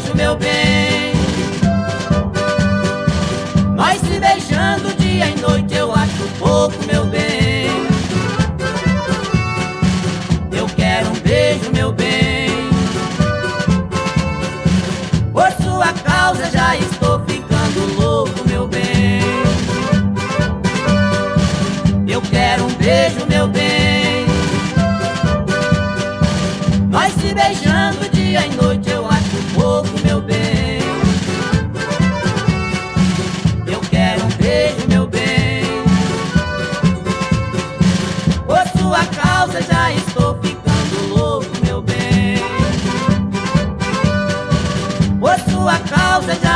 beijo, meu bem. Nós se beijando dia e noite eu acho pouco, meu bem. Eu quero um beijo, meu bem. Por sua causa já estou ficando louco, meu bem. Eu quero um beijo, meu bem. Nós se beijando dia e noite eu acho pouco, meu bem. Eu quero um beijo, meu bem. Por sua causa já estou ficando louco, meu bem. Por sua causa já